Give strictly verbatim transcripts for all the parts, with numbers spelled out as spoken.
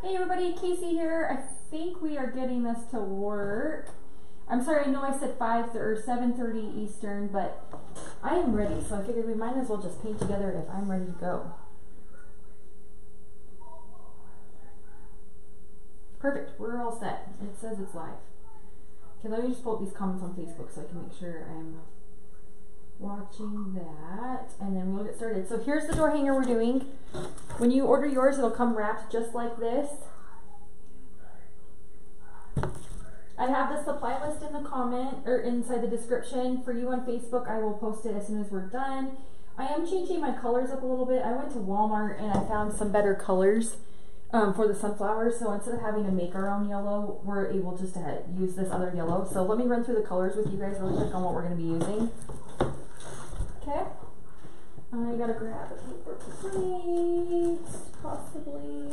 Hey everybody, Casey here. I think we are getting this to work. I'm sorry, I know I said five or seven thirty Eastern, but I am ready, so I figured we might as well just paint together if I'm ready to go. Perfect, we're all set. It says it's live. Okay, let me just pull up these comments on Facebook so I can make sure I'm watching that, and then we'll get started. So here's the door hanger we're doing. When you order yours, it'll come wrapped just like this. I have the supply list in the comment, or inside the description for you on Facebook. I will post it as soon as we're done. I am changing my colors up a little bit. I went to Walmart and I found some better colors um, for the sunflowers. So instead of having to make our own yellow, we're able just to use this other yellow. So let me run through the colors with you guys really quick on what we're gonna be using. Okay, I gotta grab a paper plate, possibly.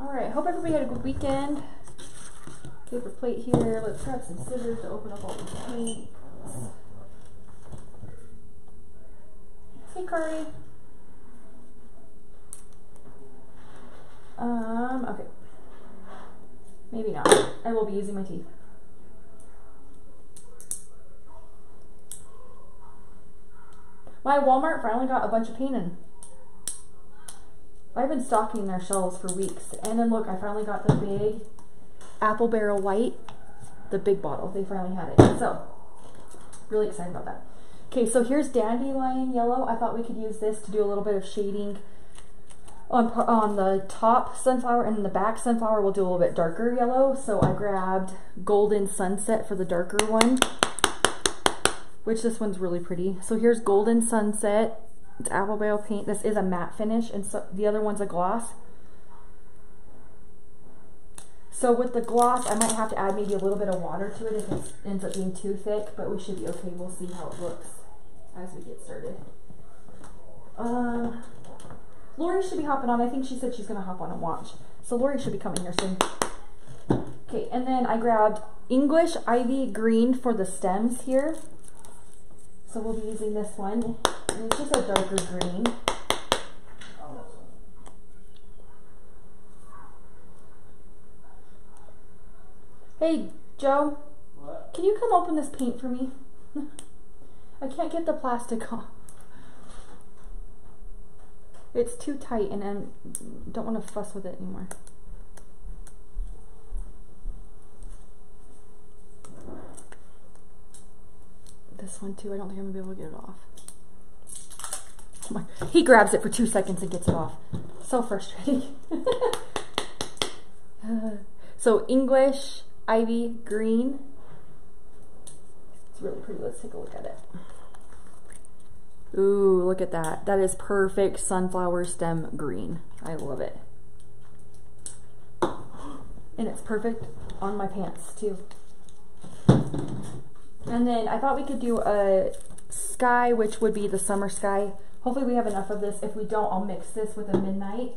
Alright, hope everybody had a good weekend. Paper plate here, let's grab some scissors to open up all the paints. Hey, Cardi. Um, okay. Maybe not. I will be using my teeth. My Walmart finally got a bunch of paint in. I've been stocking their shelves for weeks. And then look, I finally got the big Apple Barrel white, the big bottle. They finally had it. So, really excited about that. Okay, so here's Dandelion Yellow. I thought we could use this to do a little bit of shading. On, on the top sunflower and the back sunflower, we'll do a little bit darker yellow. So I grabbed Golden Sunset for the darker one, which this one's really pretty. So here's Golden Sunset. It's Apple Barrel paint. This is a matte finish, and so the other one's a gloss. So with the gloss, I might have to add maybe a little bit of water to it if it ends up being too thick, but we should be okay. We'll see how it looks as we get started. Um... Lori should be hopping on. I think she said she's going to hop on and watch. So Lori should be coming here soon. Okay, and then I grabbed English Ivy Green for the stems here. So we'll be using this one. And it's just a darker green. Hey, Joe. What? Can you come open this paint for me? I can't get the plastic off. It's too tight and I don't want to fuss with it anymore. This one too, I don't think I'm going to be able to get it off. Oh my. He grabs it for two seconds and gets it off. So frustrating. uh, so English Ivy Green. It's really pretty, let's take a look at it. Ooh, look at that. That is perfect sunflower stem green. I love it. And it's perfect on my pants, too. And then I thought we could do a sky, which would be the summer sky. Hopefully we have enough of this. If we don't, I'll mix this with a midnight,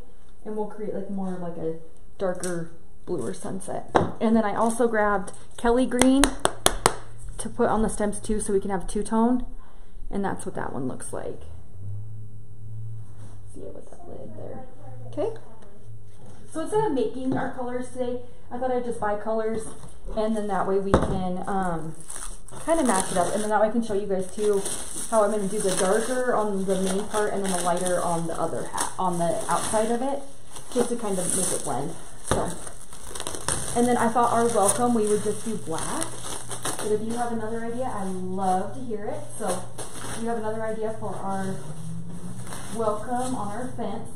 and we'll create like more like a darker, bluer sunset. And then I also grabbed Kelly Green to put on the stems, too, so we can have two-tone. And that's what that one looks like. See it with that lid there. Okay. So instead of making our colors today, I thought I'd just buy colors, and then that way we can um, kind of match it up. And then that way I can show you guys too how I'm going to do the darker on the main part and then the lighter on the other half, on the outside of it, just to kind of make it blend. So, and then I thought our welcome we would just do black. But if you have another idea, I love to hear it. So if you have another idea for our welcome on our fence,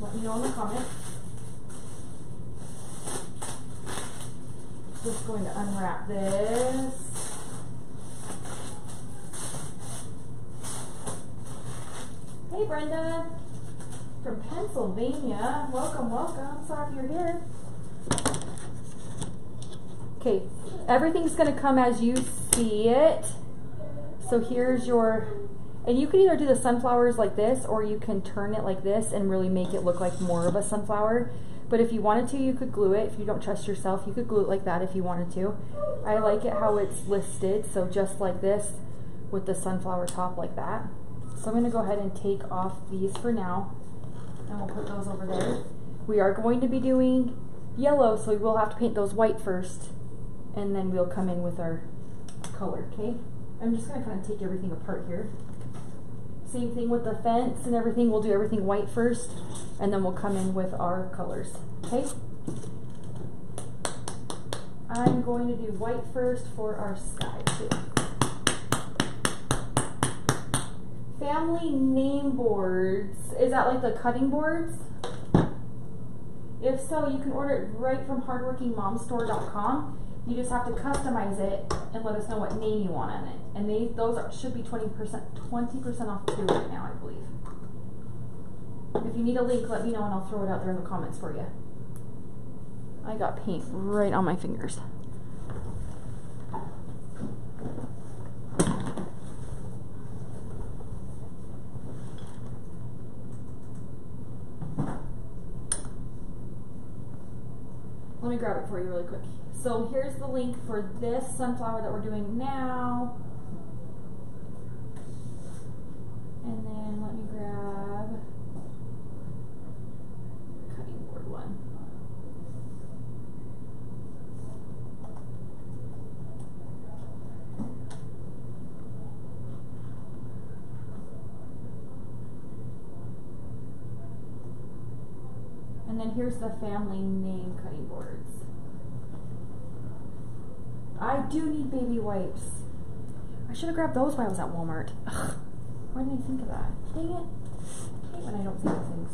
let me know in the comments. Just going to unwrap this. Hey Brenda, from Pennsylvania. Welcome, welcome. Sorry you're here. Okay, everything's gonna come as you see it. So here's your, and you can either do the sunflowers like this, or you can turn it like this and really make it look like more of a sunflower. But if you wanted to, you could glue it. If you don't trust yourself, you could glue it like that if you wanted to. I like it how it's listed, so just like this with the sunflower top like that. So I'm gonna go ahead and take off these for now, and we'll put those over there. We are going to be doing yellow, so we will have to paint those white first, and then we'll come in with our color, okay? I'm just gonna kind of take everything apart here. Same thing with the fence and everything. We'll do everything white first, and then we'll come in with our colors, okay? I'm going to do white first for our sky too. Family name boards. Is that like the cutting boards? If so, you can order it right from hardworking mom store dot com. You just have to customize it and let us know what name you want on it. And they, those are, should be twenty percent, twenty percent off too right now, I believe. If you need a link, let me know and I'll throw it out there in the comments for you. I got paint right on my fingers. Let me grab it for you really quick. So here's the link for this sunflower that we're doing now. And then let me grab the cutting board one. And then here's the family name cutting boards. I do need baby wipes. I should have grabbed those while I was at Walmart. Ugh. Why didn't I think of that? Dang it. I hate when I don't think of things.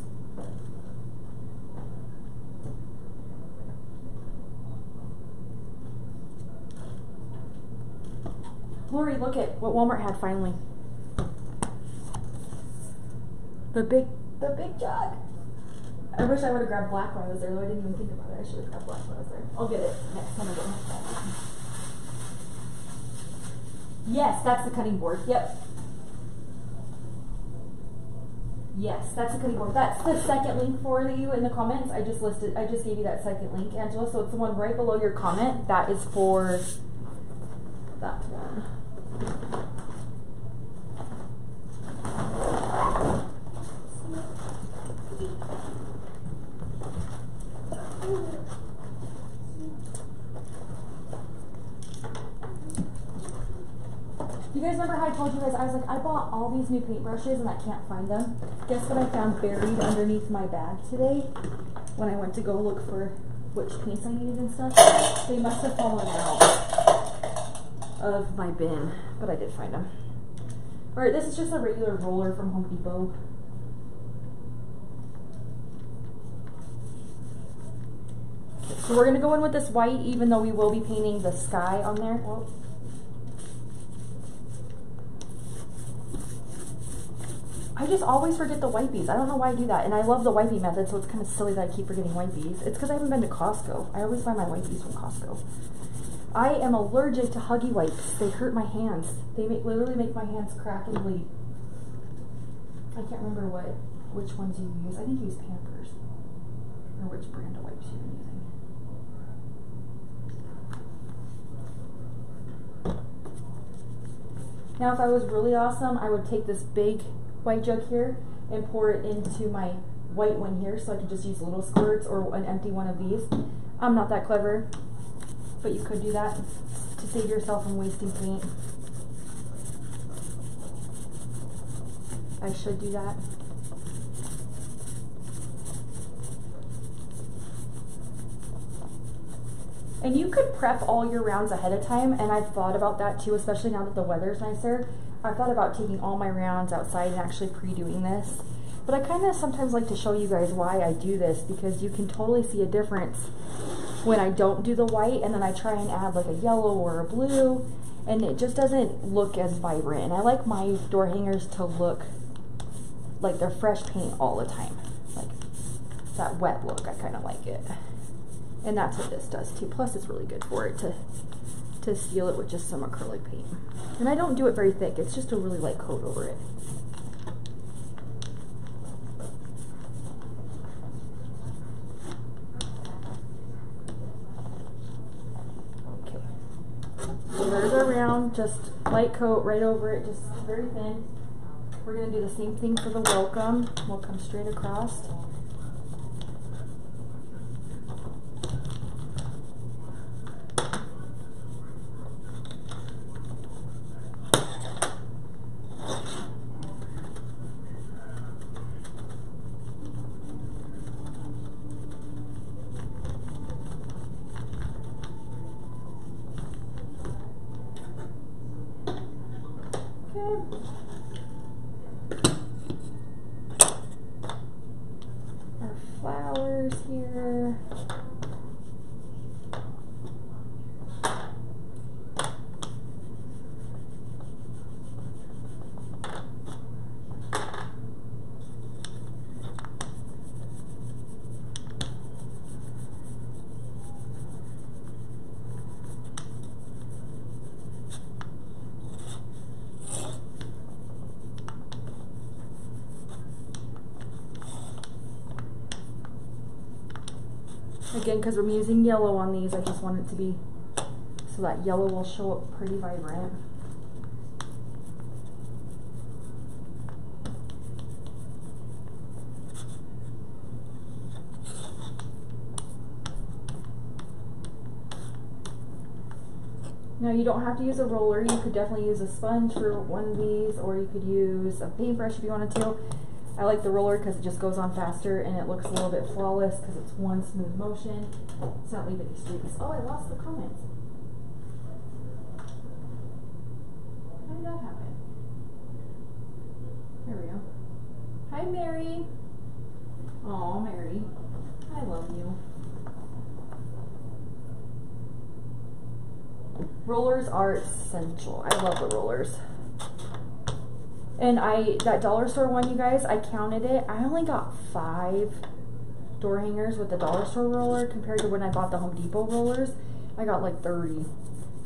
Lori, look at what Walmart had finally. The big, the big jug. I wish I would have grabbed black when I was there, though I didn't even think about it. I should have grabbed black when I was there. I'll get it next time I get my phone. Yes, that's the cutting board. Yep. Yes, that's the cutting board. That's the second link for you in the comments. I just listed, I just gave you that second link, Angela. So it's the one right below your comment. That is for that one. You guys remember how I told you guys, I was like, I bought all these new paintbrushes and I can't find them. Guess what I found buried underneath my bag today when I went to go look for which paints I needed and stuff? They must have fallen out of my bin, but I did find them. Alright, this is just a regular roller from Home Depot. Okay, so we're going to go in with this white, even though we will be painting the sky on there. Whoa. I just always forget the wipies. I don't know why I do that. And I love the wipey method, so it's kind of silly that I keep forgetting wipies. It's because I haven't been to Costco. I always buy my wipies from Costco. I am allergic to Huggy wipes. They hurt my hands. They make, literally make my hands crack and bleed. I can't remember what which ones you use. I think you use Pampers. Or which brand of wipes you're using. Now, if I was really awesome, I would take this big white jug here and pour it into my white one here, so I could just use little squirts or an empty one of these. I'm not that clever, but you could do that to save yourself from wasting paint. I should do that. And you could prep all your rounds ahead of time, and I've thought about that too, especially now that the weather's nicer. I thought about taking all my rounds outside and actually pre-doing this, but I kind of sometimes like to show you guys why I do this, because you can totally see a difference when I don't do the white and then I try and add like a yellow or a blue, and it just doesn't look as vibrant. And I like my door hangers to look like they're fresh paint all the time, like that wet look. I kind of like it, and that's what this does too. Plus it's really good for it to to seal it with just some acrylic paint. And I don't do it very thick, it's just a really light coat over it. Okay, so there's our round, just light coat right over it, just very thin. We're going to do the same thing for the welcome. We'll come straight across. Again, because we're using yellow on these, I just want it to be so that yellow will show up pretty vibrant. Now, you don't have to use a roller. You could definitely use a sponge for one of these, or you could use a paintbrush if you wanted to. I like the roller because it just goes on faster and it looks a little bit flawless because it's one smooth motion. It's not leaving any streaks. Oh, I lost the comments. How did that happen? There we go. Hi, Mary. Oh, Mary. I love you. Rollers are essential. I love the rollers. And I, that dollar store one, you guys, I counted it. I only got five door hangers with the dollar store roller compared to when I bought the Home Depot rollers. I got like thirty.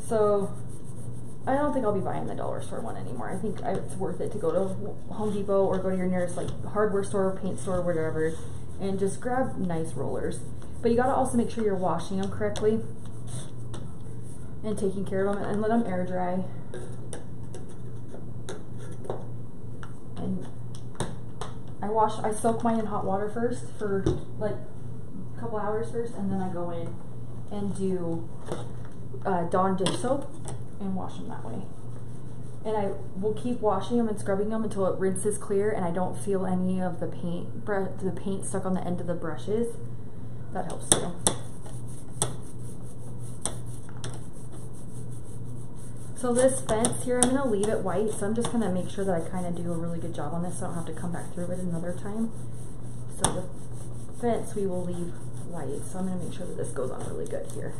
So I don't think I'll be buying the dollar store one anymore. I think I, it's worth it to go to Home Depot or go to your nearest like hardware store, paint store, whatever, and just grab nice rollers. But you gotta also make sure you're washing them correctly and taking care of them and let them air dry. And I wash, I soak mine in hot water first for like a couple hours first, and then I go in and do uh, Dawn dish soap and wash them that way. And I will keep washing them and scrubbing them until it rinses clear and I don't feel any of the paint, the paint stuck on the end of the brushes. That helps too. So this fence here, I'm going to leave it white, so I'm just going to make sure that I kind of do a really good job on this so I don't have to come back through it another time. So the fence we will leave white, so I'm going to make sure that this goes on really good here.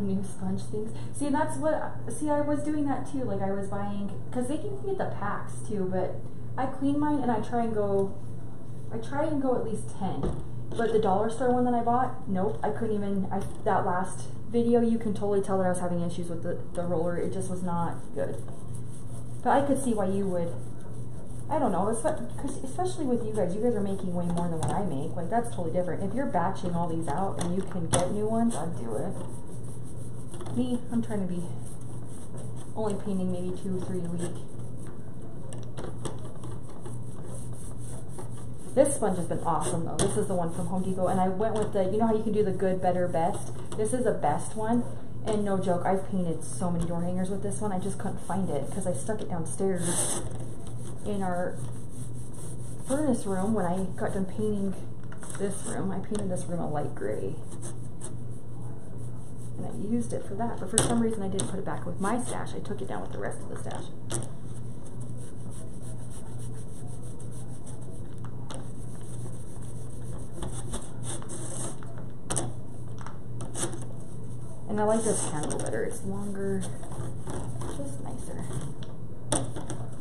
New sponge things. See, that's what, see, I was doing that too. Like, I was buying, because they can get the packs too, but I clean mine and I try and go, I try and go at least ten. But the dollar store one that I bought, nope, I couldn't even, I, that last video, you can totally tell that I was having issues with the, the roller. It just was not good. But I could see why you would, I don't know, especially with you guys. You guys are making way more than what I make. Like, that's totally different. If you're batching all these out and you can get new ones, I'd do it. Me, I'm trying to be only painting maybe two or three a week. This sponge has been awesome though. This is the one from Home Depot, and I went with the, you know how you can do the good, better, best? This is the best one, and no joke, I've painted so many door hangers with this one. I just couldn't find it because I stuck it downstairs in our furnace room when I got done painting this room. I painted this room a light gray. And I used it for that, but for some reason I didn't put it back with my stash. I took it down with the rest of the stash. I like this candle better. It's longer. Just nicer.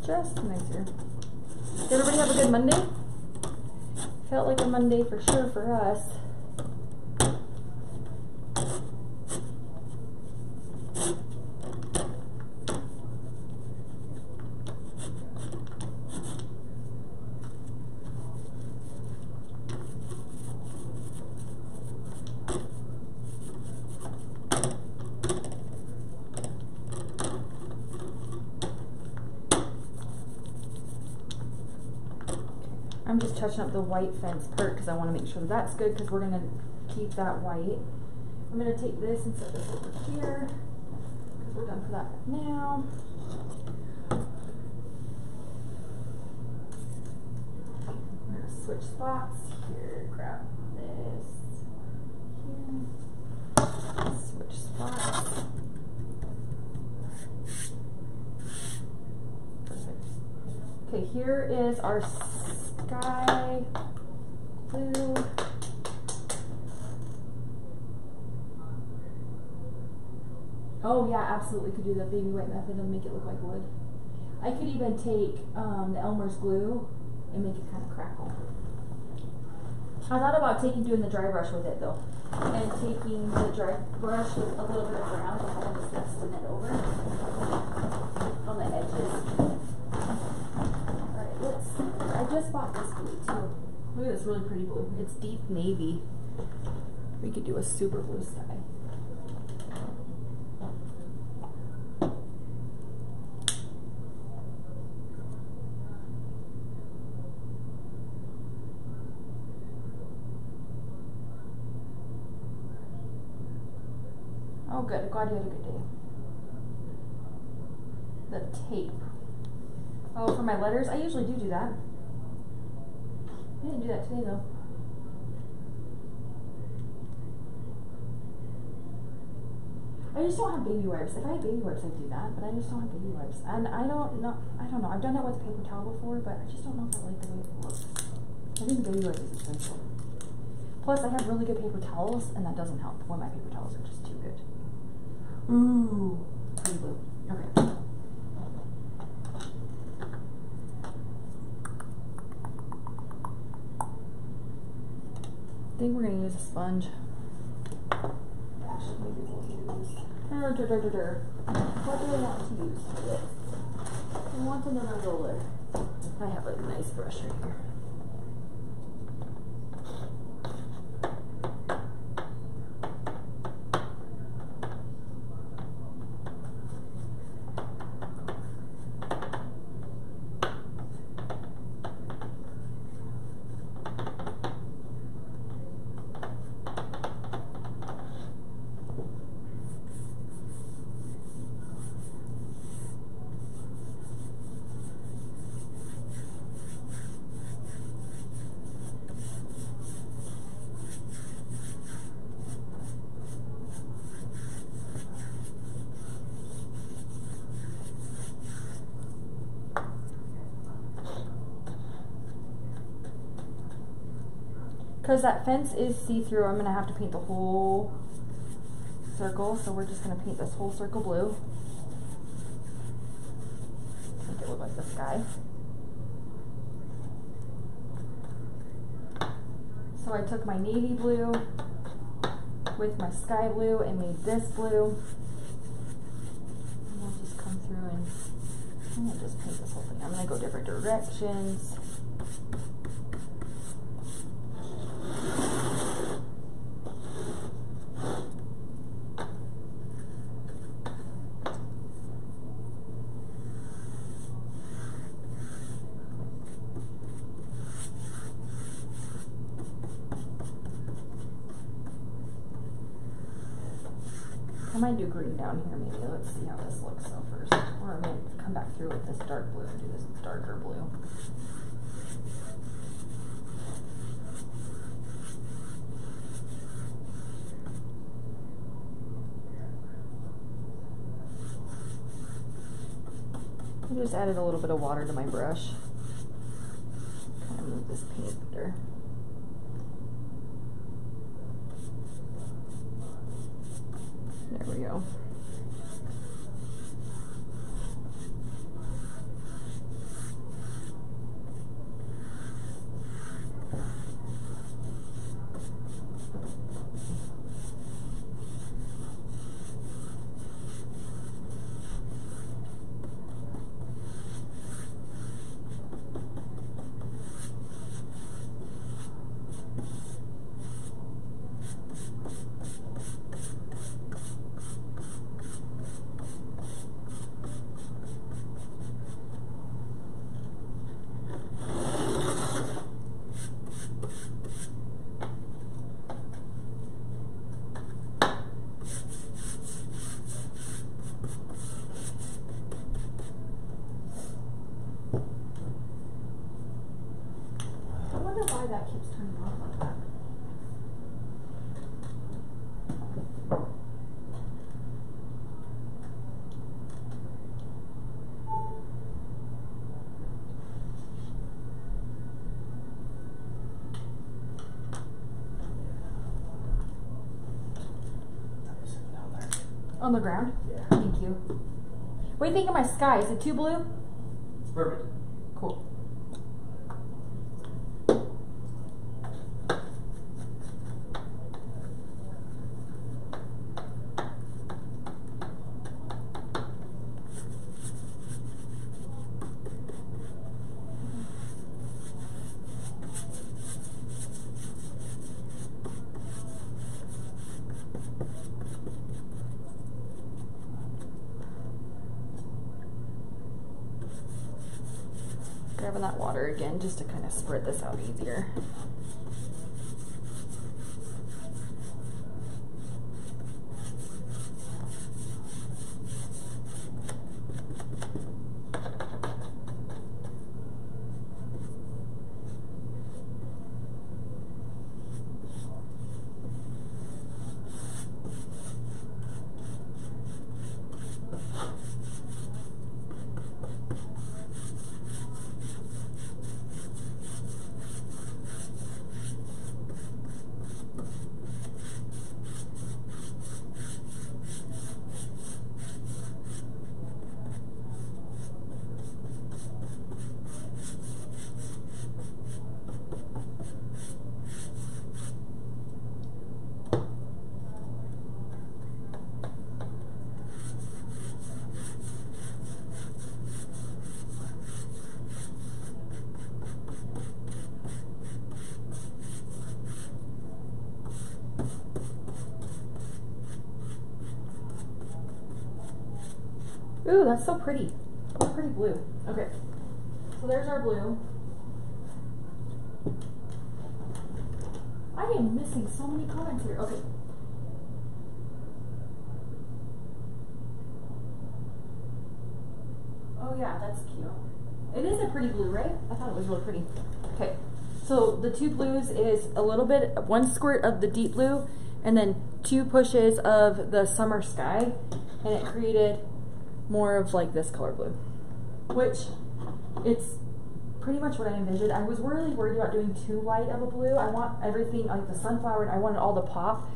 Just nicer. Did everybody have a good Monday? Felt like a Monday for sure for us. I'm just touching up the white fence part because I want to make sure that that's good because we're going to keep that white. I'm going to take this and set this over here because we're done for that now. I'm going to switch spots here. Grab this here. Switch spots. Perfect. Okay, here is our sky blue. Oh yeah, absolutely could do the baby white method and make it look like wood. I could even take um, the Elmer's glue and make it kind of crackle. I thought about taking doing the dry brush with it though, and taking the dry brush with a little bit of brown and kind of just extend it over on the edges. I just bought this blue too. Look at this really pretty blue. It's deep navy. We could do a super blue sky. Oh good, glad you had a good day. The tape. Oh, for my letters? I usually do do that. I didn't do that today though. I just don't have baby wipes. If I had baby wipes, I'd do that, but I just don't have baby wipes. And I don't know, I don't know. I've done that with paper towel before, but I just don't know if I like the way it looks. I think baby wipes is essential. Plus, I have really good paper towels, and that doesn't help when my paper towels are just too good. Ooh, pretty blue. Okay. I think we're gonna use a sponge. Actually, maybe we'll use. What do I want to use for this? I want another roller. I have a nice brush right here. Because that fence is see-through, I'm going to have to paint the whole circle, so we're just going to paint this whole circle blue. Make it look like the sky. So I took my navy blue with my sky blue and made this blue. And I'll just come through and I'm going to just paint this whole thing. I'm going to go different directions. I do green down here maybe. Let's see how this looks though first. Or I might come back through with this dark blue and do this darker blue. I just added a little bit of water to my brush. Kind of move this paint better. There we go. On the ground? Yeah. Thank you. What do you think of my sky? Is it too blue? It's perfect. Cool. Grabbing that water again just to kind of spread this out easier. Ooh, that's so pretty. That's pretty blue. Okay, so there's our blue. I am missing so many comments here. Okay. Oh yeah, that's cute. It is a pretty blue, right? I thought it was really pretty. Okay, so the two blues is a little bit, one squirt of the deep blue, and then two pushes of the summer sky, and it created more of like this color blue, which it's pretty much what I envisioned. I was really worried about doing too light of a blue. I want everything like the sunflower, and I wanted all the pop.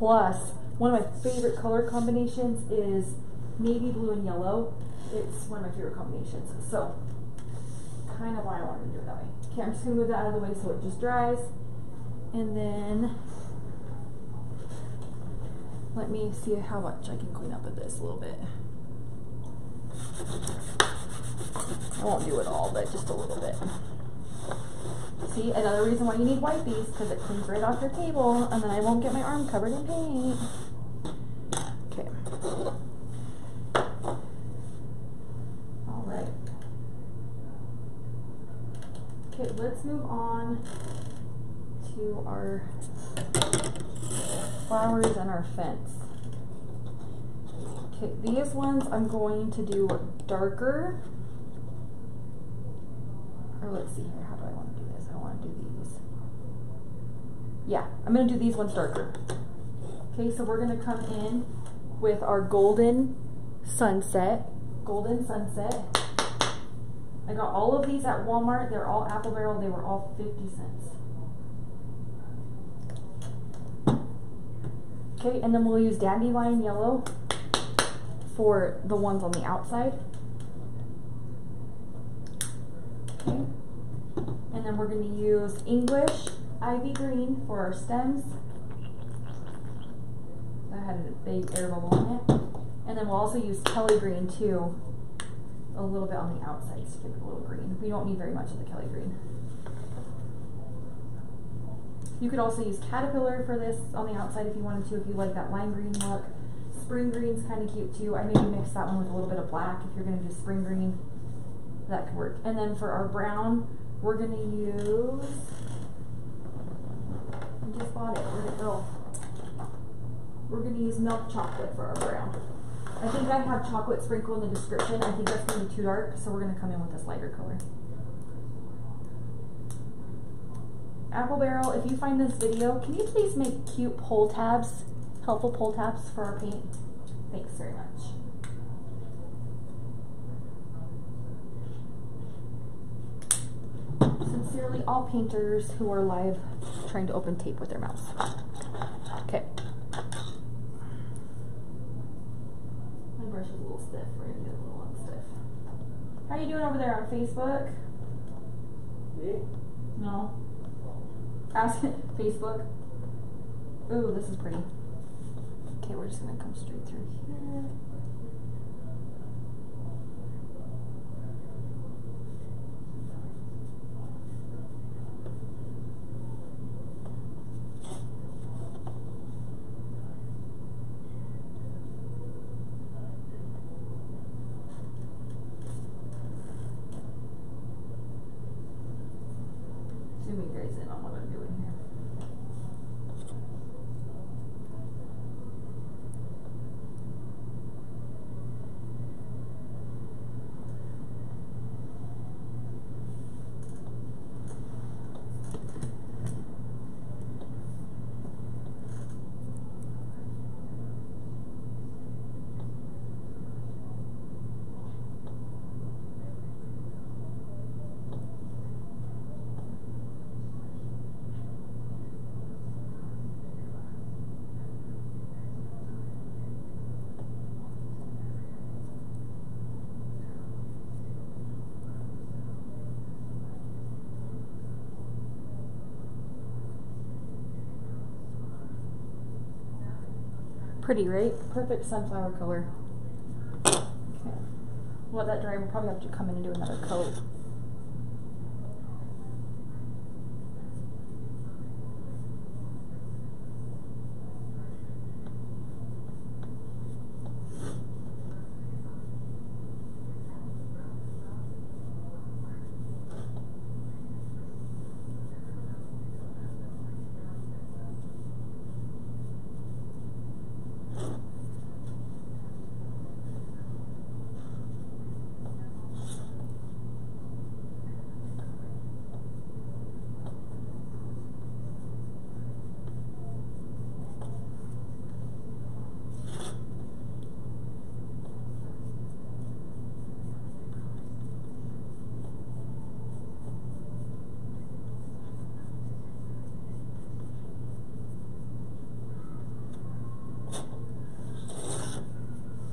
Plus, one of my favorite color combinations is navy blue and yellow. It's one of my favorite combinations. So kind of why I wanted to do it that way. Okay, I'm just gonna move that out of the way so it just dries. And then let me see how much I can clean up with this a little bit. I won't do it all, but just a little bit. See, another reason why you need wipies, because it cleans right off your table, and then I won't get my arm covered in paint. Okay. All right. Okay, let's move on to our flowers and our fence. Okay, these ones I'm going to do darker. Or let's see here, how do I want to do this? I want to do these. Yeah, I'm going to do these ones darker. Okay, so we're going to come in with our Golden Sunset. Golden Sunset. I got all of these at Walmart. They're all Apple Barrel. They were all fifty cents. Okay, and then we'll use Dandelion Yellow for the ones on the outside. Okay. And then we're going to use English Ivy Green for our stems. That had a big air bubble on it. And then we'll also use Kelly Green too, a little bit on the outside to give it a little green. We don't need very much of the Kelly Green. You could also use Caterpillar for this on the outside if you wanted to, if you like that lime green look. Spring Green's kind of cute too. I maybe mix that one with a little bit of black if you're going to do Spring Green. That could work. And then for our brown, we're going to use... I just bought it. Where'd it go? We're going to use Milk Chocolate for our brown. I think I have chocolate sprinkle in the description. I think that's going to be too dark, so we're going to come in with this lighter color. Apple Barrel, if you find this video, can you please make cute pull tabs, helpful pull tabs for our paint? Thanks very much. Sincerely, all painters who are live trying to open tape with their mouths. Okay. My brush is a little stiff. We're going to get a little unstiff. How are you doing over there on Facebook? Me? No. Ask Facebook. Ooh, this is pretty. Okay, we're just going to come straight through here. Pretty, right? Perfect sunflower color. Okay. Let that dry. We'll probably have to come in and do another coat.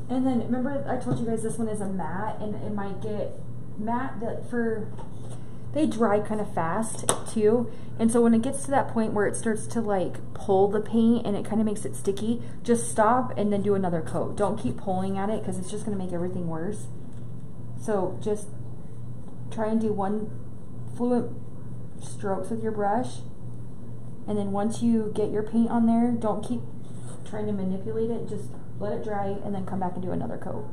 And then remember I told you guys this one is a matte, and it might get matte that for, they dry kind of fast too. And so when it gets to that point where it starts to like pull the paint and it kind of makes it sticky, just stop and then do another coat. Don't keep pulling at it because it's just going to make everything worse. So just try and do one fluent strokes with your brush. And then once you get your paint on there, don't keep trying to manipulate it. Just let it dry and then come back and do another coat.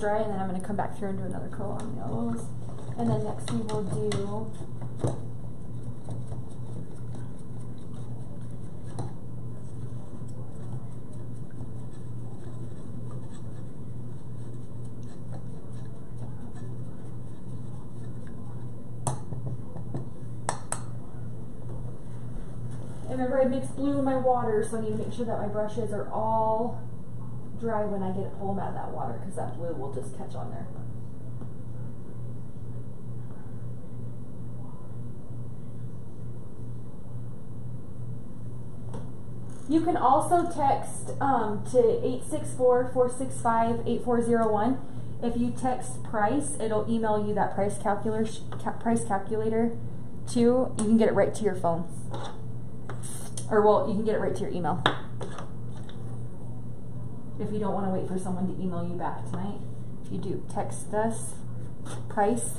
Dry, and then I'm going to come back through and do another coat on those. And then next we will do I mix blue in my water, so I need to make sure that my brushes are all dry when I get it, pull them out of that water, because that blue will just catch on there. You can also text um, to eight six four, four six five, eight four zero one. If you text price, it'll email you that price calculator, price calculator too. You can get it right to your phone. Or, well, you can get it right to your email. If you don't want to wait for someone to email you back tonight, if you do, text us price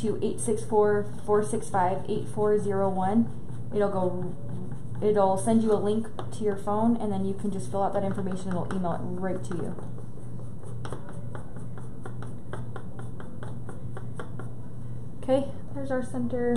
to eight six four, four six five, eight four zero one. It'll go... It'll send you a link to your phone, and then you can just fill out that information and it'll email it right to you. Okay, there's our center.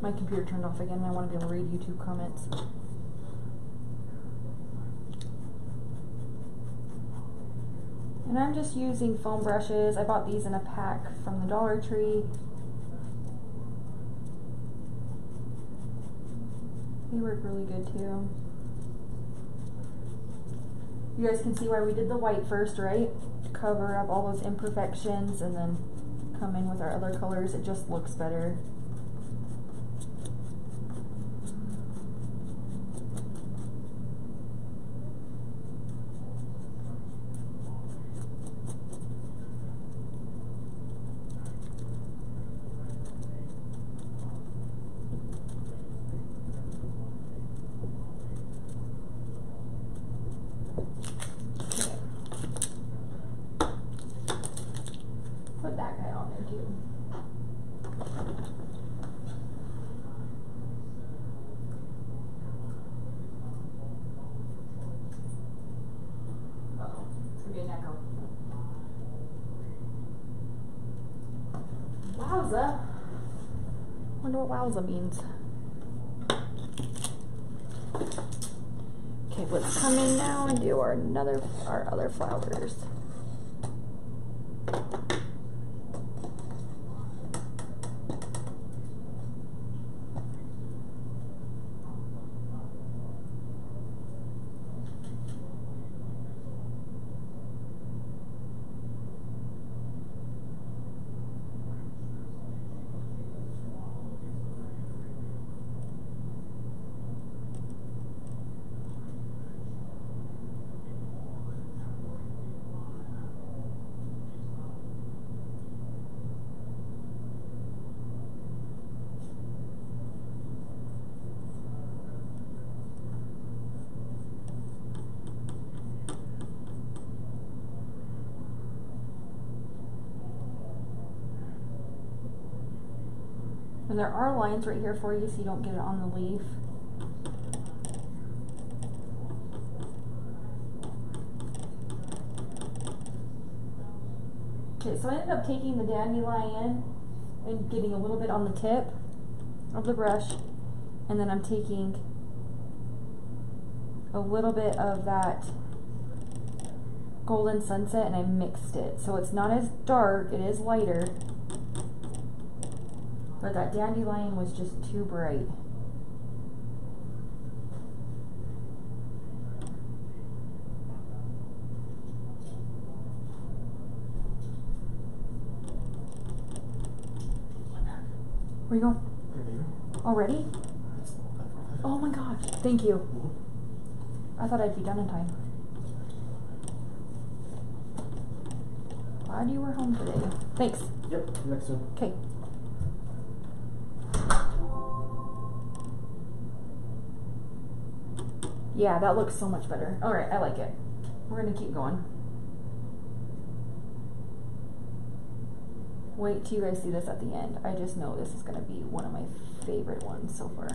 My computer turned off again and I want to be able to read YouTube comments. And I'm just using foam brushes. I bought these in a pack from the Dollar Tree. They work really good too. You guys can see why we did the white first, right? To cover up all those imperfections and then come in with our other colors. It just looks better. Means. Okay, let's come in now and do our another our other flowers. And there are lines right here for you so you don't get it on the leaf. Okay, so I ended up taking the dandelion and getting a little bit on the tip of the brush and then I'm taking a little bit of that Golden Sunset and I mixed it. So it's not as dark, it is lighter, but that Dandelion was just too bright. Where you going? Already? Oh my gosh, thank you. I thought I'd be done in time. Glad you were home today. Thanks. Yep, next one. Okay. Yeah, that looks so much better. Alright, I like it. We're gonna keep going. Wait till you guys see this at the end. I just know this is gonna be one of my favorite ones so far.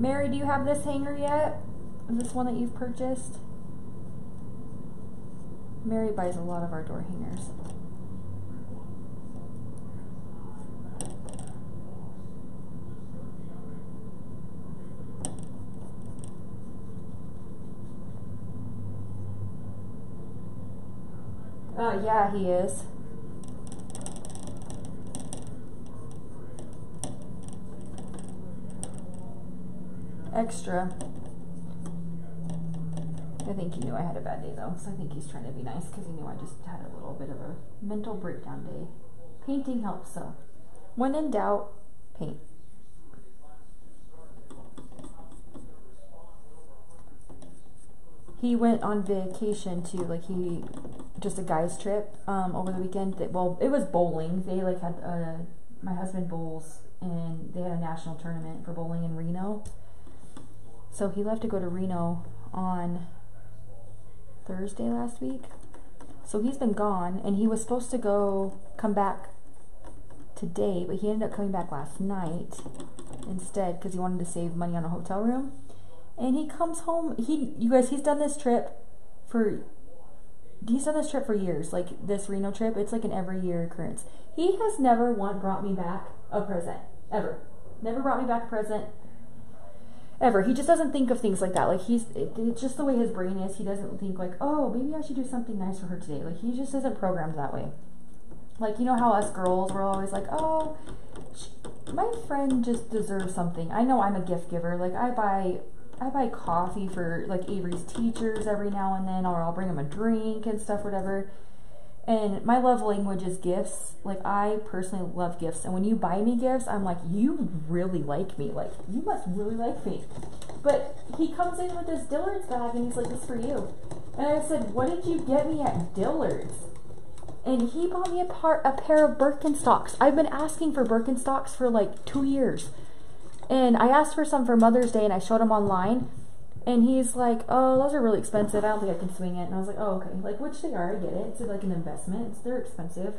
Mary, do you have this hanger yet? This one that you've purchased? Mary buys a lot of our door hangers. Oh, yeah, he is. Extra. I think he knew I had a bad day though, so I think he's trying to be nice because he knew I just had a little bit of a mental breakdown day. Painting helps though. When in doubt, paint. He went on vacation too, like he, just a guy's trip um, over the weekend. That, well, it was bowling. They like had, uh, my husband bowls and they had a national tournament for bowling in Reno. So he left to go to Reno on Thursday last week. So he's been gone, and he was supposed to go come back today, but he ended up coming back last night instead because he wanted to save money on a hotel room. And he comes home. He, you guys, he's done this trip for he's done this trip for years. Like this Reno trip, it's like an every year occurrence. He has never once brought me back a present ever. Never brought me back a present. Ever. He just doesn't think of things like that. Like he's, it, it's just the way his brain is. He doesn't think like, oh, maybe I should do something nice for her today. Like he just isn't programmed that way. Like, you know how us girls, we're always like, oh, she, my friend just deserves something. I know I'm a gift giver. Like I buy, I buy coffee for like Avery's teachers every now and then, or I'll bring him a drink and stuff, whatever. And my love language is gifts. Like I personally love gifts. And when you buy me gifts, I'm like, you really like me. Like you must really like me. But he comes in with this Dillard's bag and he's like, this is for you. And I said, what did you get me at Dillard's? And he bought me a, par a pair of Birkenstocks. I've been asking for Birkenstocks for like two years. And I asked for some for Mother's Day and I showed him online. And he's like, oh, those are really expensive. I don't think I can swing it. And I was like, oh, okay. Like, which they are. I get it. It's like an investment. It's, they're expensive.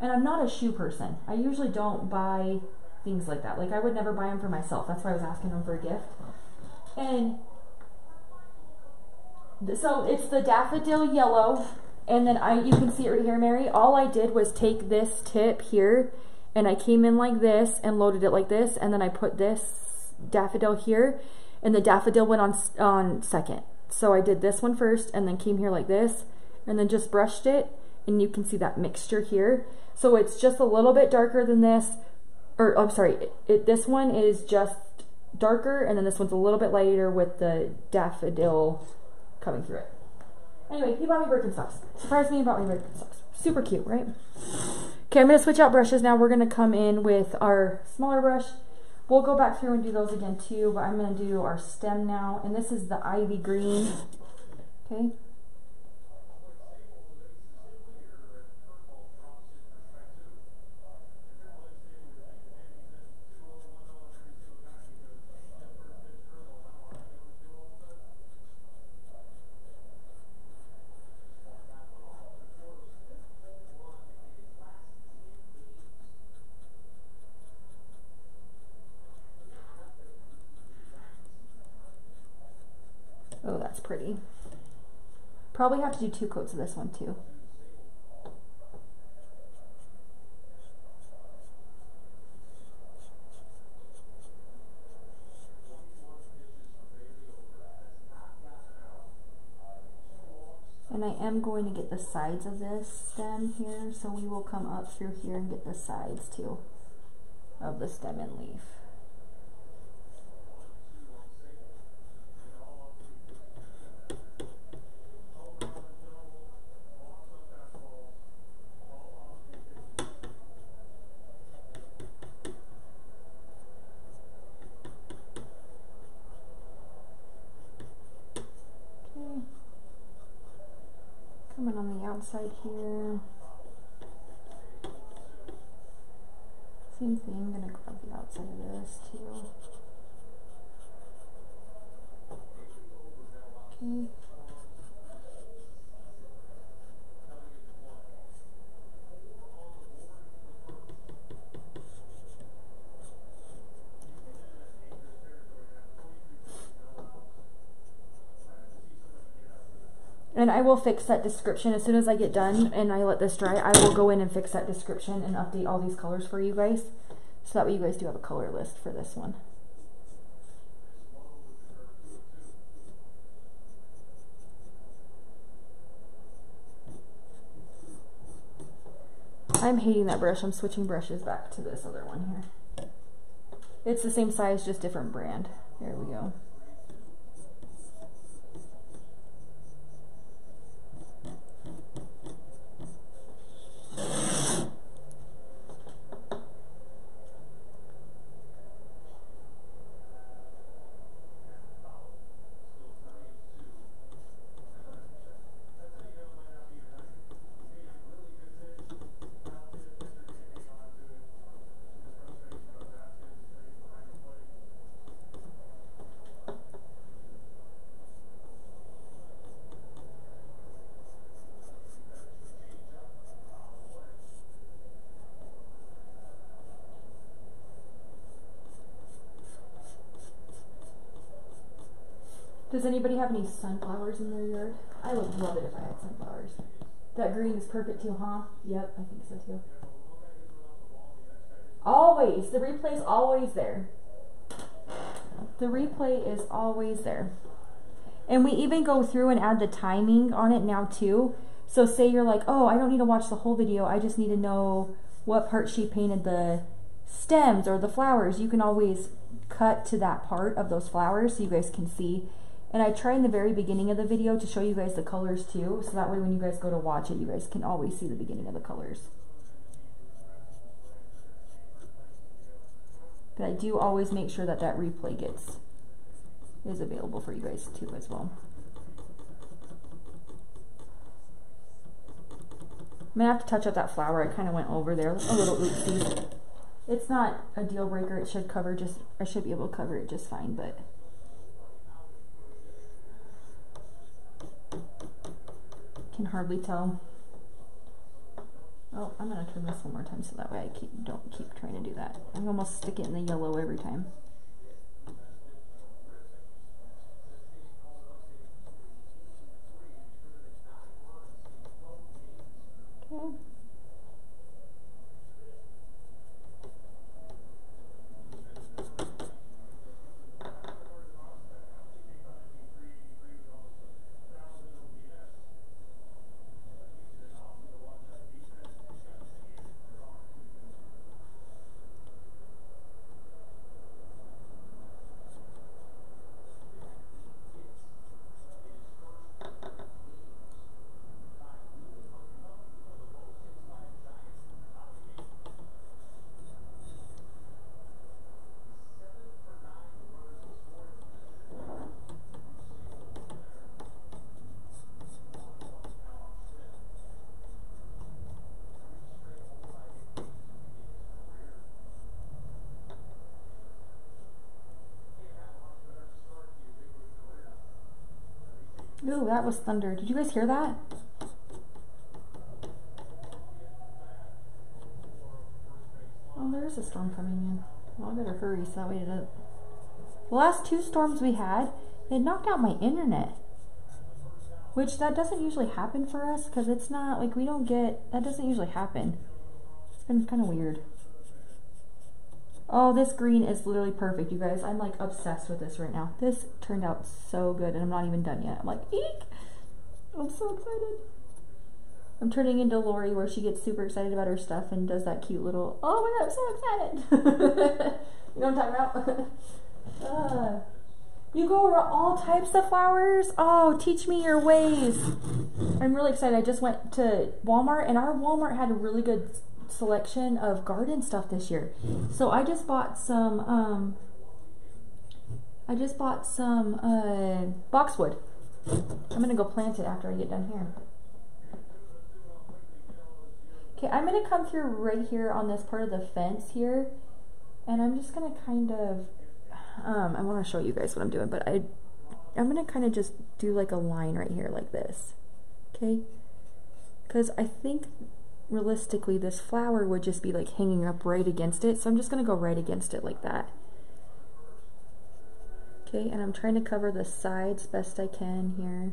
And I'm not a shoe person. I usually don't buy things like that. Like, I would never buy them for myself. That's why I was asking him for a gift. And so it's the Daffodil Yellow. And then I, you can see it right here, Mary. All I did was take this tip here. And I came in like this and loaded it like this. And then I put this daffodil here. And the daffodil went on on second. So I did this one first and then came here like this and then just brushed it. And you can see that mixture here. So it's just a little bit darker than this, or I'm sorry, it, it, this one is just darker and then this one's a little bit lighter with the daffodil coming through it. Anyway, he bought me Birkenstocks. Surprised me and bought me Birkenstocks. Super cute, right? Okay, I'm gonna switch out brushes now. We're gonna come in with our smaller brush. We'll go back through and do those again too, but I'm going to do our stem now. And this is the Ivy Green. Okay. Oh, that's pretty. Probably have to do two coats of this one too. And I am going to get the sides of this stem here, so we will come up through here and get the sides too of the stem and leaf. Outside here. Same thing, I'm gonna grab the outside of this too. Okay. And I will fix that description as soon as I get done and I let this dry. I will go in and fix that description and update all these colors for you guys. So that way you guys do have a color list for this one. I'm hating that brush. I'm switching brushes back to this other one here. It's the same size, just different brand. There we go. Does anybody have any sunflowers in their yard? I would love it if I had sunflowers. That green is perfect too, huh? Yep, I think so too. Always! The replay is always there. The replay is always there. And we even go through and add the timing on it now too. So say you're like, oh, I don't need to watch the whole video. I just need to know what part she painted the stems or the flowers. You can always cut to that part of those flowers so you guys can see. And I try in the very beginning of the video to show you guys the colors too, so that way when you guys go to watch it, you guys can always see the beginning of the colors. But I do always make sure that that replay gets is available for you guys too as well. I'm gonna have to touch up that flower. I kind of went over there a little oopsie. It's not a deal breaker. It should cover just. I should be able to cover it just fine, but. Can hardly tell. Oh, I'm gonna turn this one more time so that way I keep don't keep trying to do that. I almost stick it in the yellow every time. Okay. Ooh, that was thunder. Did you guys hear that? Oh, there is a storm coming in. Well, I better hurry so that way it doesn't. The last two storms we had, It knocked out my internet, which that doesn't usually happen for us because it's not like we don't get, that doesn't usually happen. It's been kind of weird. Oh, this green is literally perfect, you guys. I'm like obsessed with this right now. This turned out so good and I'm not even done yet. I'm like, eek! I'm so excited. I'm turning into Lori where she gets super excited about her stuff and does that cute little, oh my god, I'm so excited! You know what I'm talking about? uh, you go over all types of flowers? Oh, teach me your ways. I'm really excited. I just went to Walmart and our Walmart had a really good selection of garden stuff this year. So I just bought some um I just bought some uh boxwood. I'm gonna go plant it after I get done here. Okay, I'm gonna come through right here on this part of the fence here and I'm just gonna kind of um I want to show you guys what I'm doing, but I I'm gonna kind of just do like a line right here like this. Okay? Because I think realistically this flower would just be like hanging up right against it, so I'm just gonna go right against it like that. Okay, and I'm trying to cover the sides best I can here.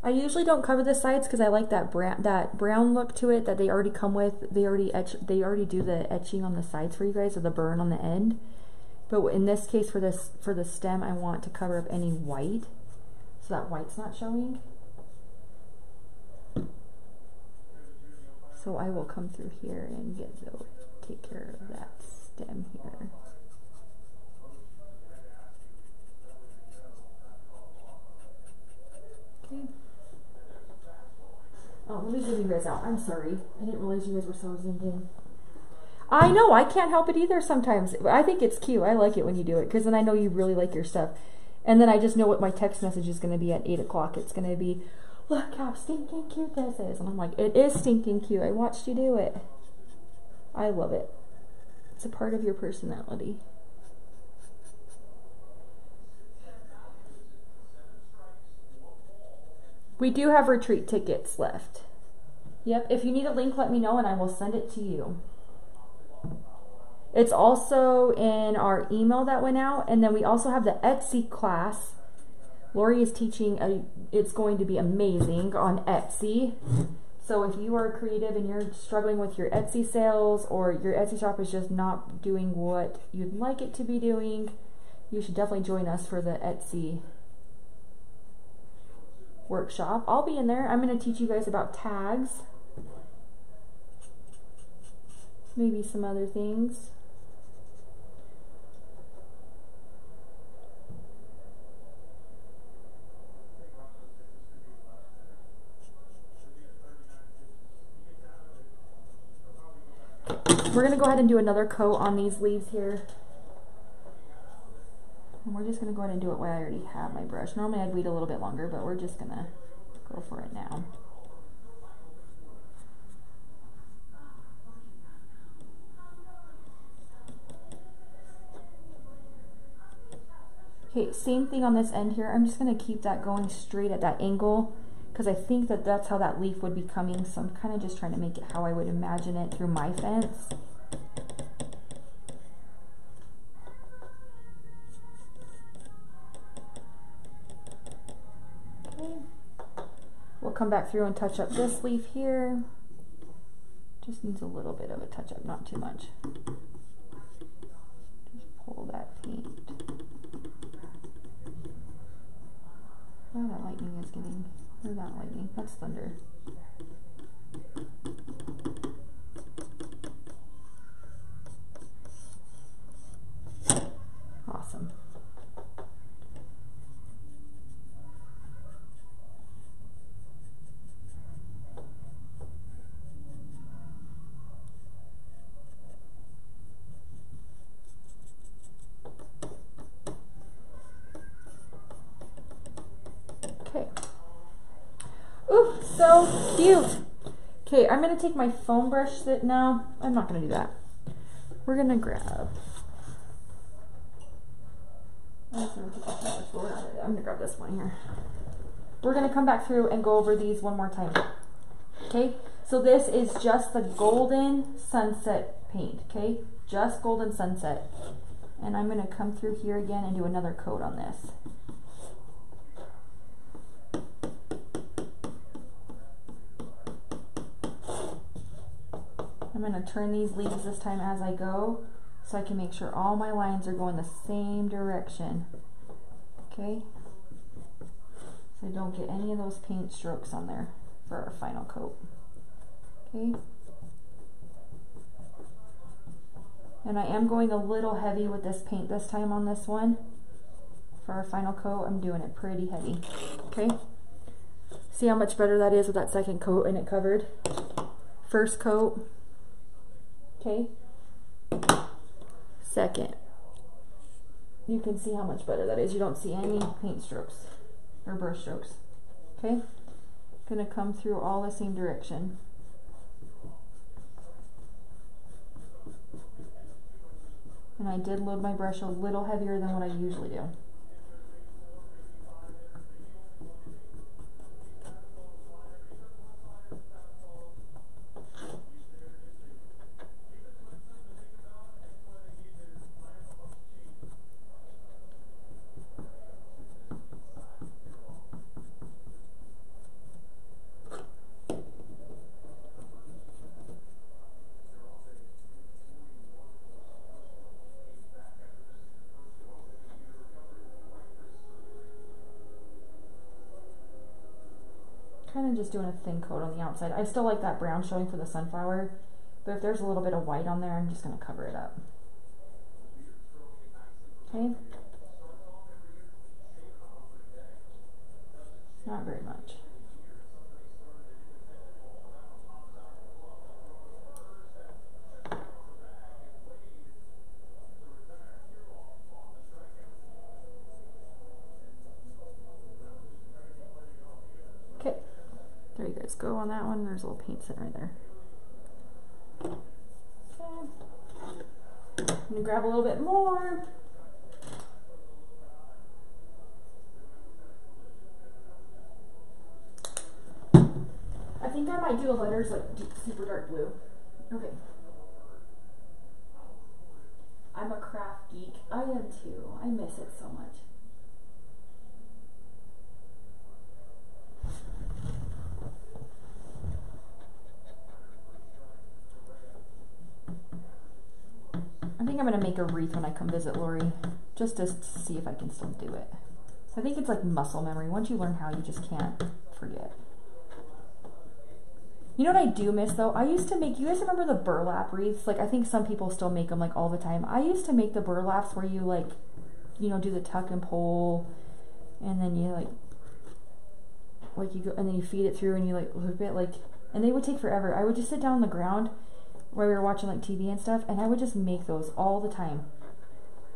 I usually don't cover the sides because I like that brown that brown look to it that they already come with. They already etch they already do the etching on the sides for you guys, or the burn on the end. But in this case, for this for the stem, I want to cover up any white so that white's not showing. So I will come through here and get the, take care of that stem here. Okay. Oh, let me zoom you guys out. I'm sorry. I didn't realize you guys were so zoomed in. I know. I can't help it either sometimes. I think it's cute. I like it when you do it because then I know you really like your stuff. And then I just know what my text message is going to be at eight o'clock. It's going to be, look how stinking cute this is. And I'm like, it is stinking cute. I watched you do it. I love it. It's a part of your personality. We do have retreat tickets left. Yep, if you need a link, let me know and I will send it to you. It's also in our email that went out. And then we also have the Etsy class. Lori is teaching, a, it's going to be amazing on Etsy. So if you are creative and you're struggling with your Etsy sales or your Etsy shop is just not doing what you'd like it to be doing, you should definitely join us for the Etsy workshop. I'll be in there. I'm going to teach you guys about tags. Maybe some other things. We're going to go ahead and do another coat on these leaves here. And we're just going to go ahead and do it while I already have my brush. Normally I'd wait a little bit longer, but we're just going to go for it now. Okay, same thing on this end here. I'm just going to keep that going straight at that angle, because I think that that's how that leaf would be coming, so I'm kind of just trying to make it how I would imagine it through my fence. Okay. We'll come back through and touch up this leaf here. Just needs a little bit of a touch up, not too much. Just pull that paint. Oh, that lightning is getting... Or not lightning, that's thunder. Awesome. So cute. Okay, I'm going to take my foam brush that, no, I'm not going to do that. We're going to grab, I'm going to grab this one here. We're going to come back through and go over these one more time. Okay, so this is just the Golden Sunset paint, okay? Just Golden Sunset. And I'm going to come through here again and do another coat on this. I'm going to turn these leaves this time as I go so I can make sure all my lines are going the same direction. Okay? So I don't get any of those paint strokes on there for our final coat. Okay? And I am going a little heavy with this paint this time on this one. For our final coat, I'm doing it pretty heavy. Okay? See how much better that is with that second coat and it covered? First coat. Okay? Second. You can see how much better that is. You don't see any paint strokes or brush strokes. Okay? Gonna come through all the same direction. And I did load my brush a little heavier than what I usually do. Kind of just doing a thin coat on the outside. I still like that brown showing for the sunflower, but if there's a little bit of white on there, I'm just going to cover it up. Okay? Not very much. There you guys go on that one. There's a little paint sitting right there. Okay. I'm gonna grab a little bit more. I think I might do a letters like deep, super dark blue. Okay. I'm a craft geek. I am too. I miss it so much. I think I'm going to make a wreath when I come visit Lori, just to see if I can still do it. So I think it's like muscle memory. Once you learn how, you just can't forget. You know what I do miss though? I used to make, you guys remember the burlap wreaths? Like I think some people still make them like all the time. I used to make the burlaps where you like, you know, do the tuck and pull and then you like, like you go, and then you feed it through and you like loop it like, and they would take forever. I would just sit down on the ground where we were watching like T V and stuff, and I would just make those all the time.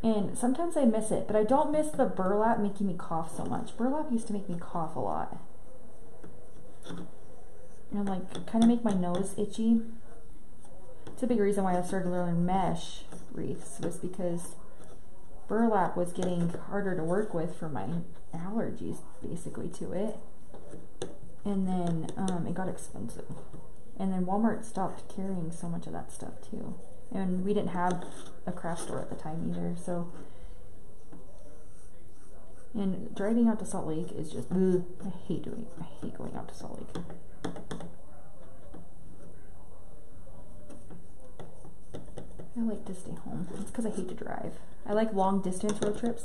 And sometimes I miss it, but I don't miss the burlap making me cough so much. Burlap used to make me cough a lot. And like, kind of make my nose itchy. It's a big reason why I started learning mesh wreaths, was because burlap was getting harder to work with for my allergies, basically, to it. And then um, it got expensive. And then Walmart stopped carrying so much of that stuff too. And we didn't have a craft store at the time either, so. And driving out to Salt Lake is just, ugh, I hate doing it. I hate going out to Salt Lake. I like to stay home. It's because I hate to drive. I like long distance road trips,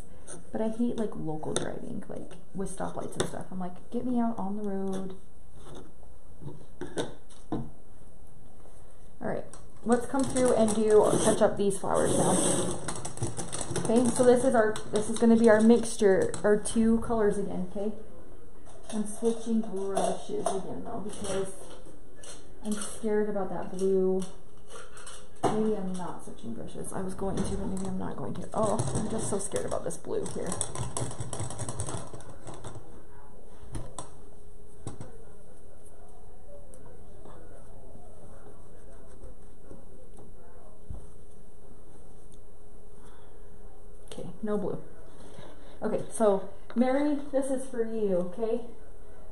but I hate like local driving, like with stoplights and stuff. I'm like, get me out on the road. Alright, let's come through and do touch up these flowers now. Okay, so this is our this is going to be our mixture, our two colors again, okay? I'm switching brushes again though because I'm scared about that blue. Maybe I'm not switching brushes. I was going to, but maybe I'm not going to. Oh, I'm just so scared about this blue here. No blue. Okay, so Mary, this is for you, okay?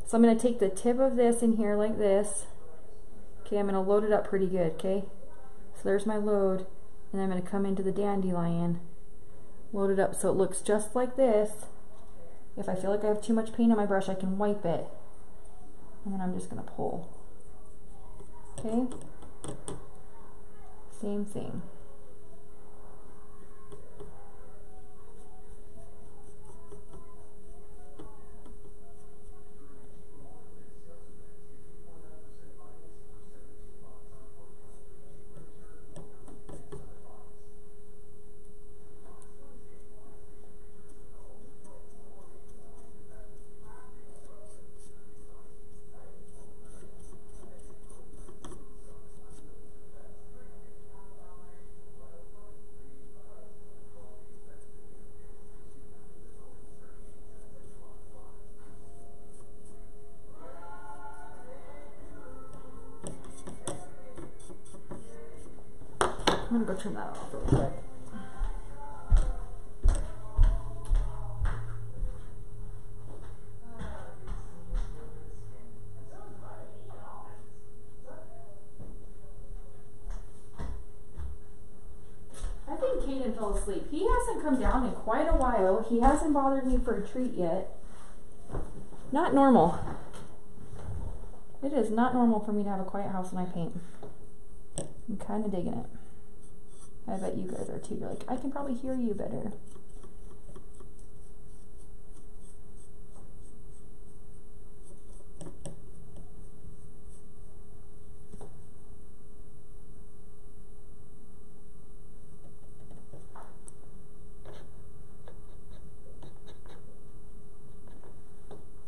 So I'm going to take the tip of this in here like this. Okay, I'm going to load it up pretty good, okay? So there's my load, and I'm going to come into the dandelion, load it up so it looks just like this. If I feel like I have too much paint on my brush, I can wipe it. And then I'm just gonna pull. Okay? Same thing. I'm gonna go turn that off real quick. I think Caden fell asleep. He hasn't come down in quite a while. He hasn't bothered me for a treat yet. Not normal. It is not normal for me to have a quiet house when I paint. I'm kind of digging it. I bet you guys are too. You're like, I can probably hear you better.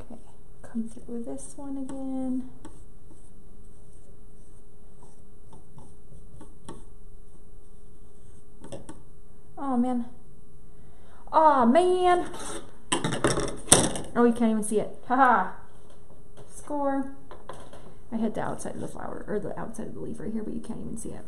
Okay, come through this one again. Oh man. Oh man. Oh, you can't even see it. Haha. Score. I hit the outside of the flower, or the outside of the leaf right here, but you can't even see it.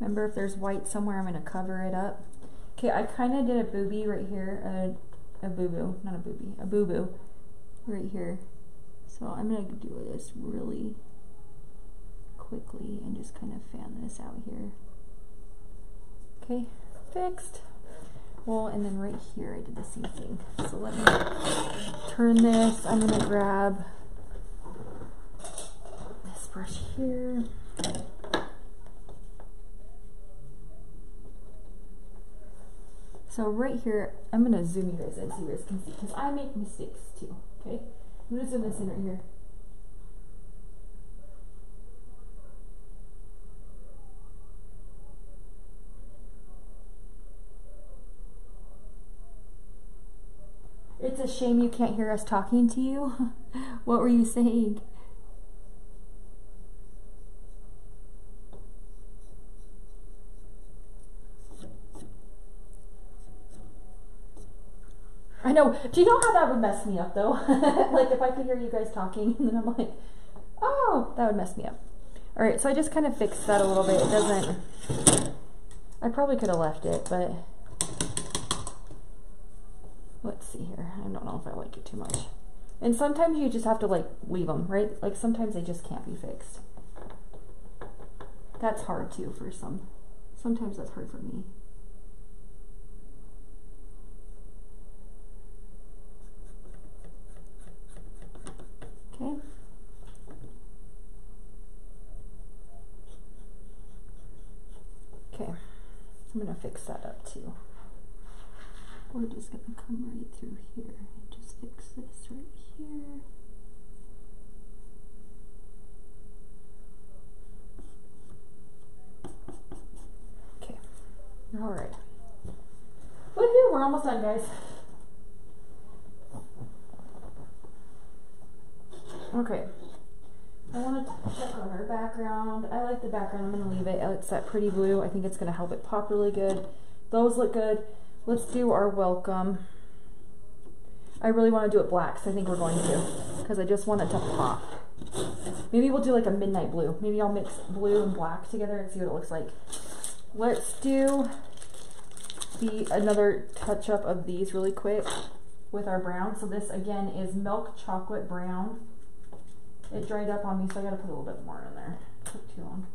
Remember, if there's white somewhere, I'm going to cover it up. Okay, I kind of did a boobie right here. A, a boo-boo. Not a boobie. A boo-boo. Right here. So I'm going to do this really quickly and just kind of fan this out here. Okay, fixed. Well, and then right here I did the same thing. So let me turn this. I'm going to grab this brush here. So right here, I'm going to zoom you guys in so you guys can see, because I make mistakes too, okay? I'm going to zoom this in right here. It's a shame you can't hear us talking to you. What were you saying? I know. Do you know how that would mess me up, though? Like, if I could hear you guys talking, and then I'm like, oh, that would mess me up. All right, so I just kind of fixed that a little bit. It doesn't... I probably could have left it, but... Let's see here. I don't know if I like it too much. And sometimes you just have to, like, leave them, right? Like, sometimes they just can't be fixed. That's hard, too, for some. Sometimes that's hard for me. Okay. Okay. I'm gonna fix that up too. We're just gonna come right through here and just fix this right here. Okay. All right. Woohoo! We're almost done, guys. Okay, I want to check on our background. I like the background. I'm going to leave it. It's that pretty blue. I think it's going to help it pop really good. Those look good. Let's do our welcome. I really want to do it black, so I think we're going to, because I just want it to pop. Maybe we'll do like a midnight blue. Maybe I'll mix blue and black together and see what it looks like. Let's do the another touch up of these really quick with our brown. So this again is Milk Chocolate brown. It dried up on me, so I gotta put a little bit more in there. It took too long.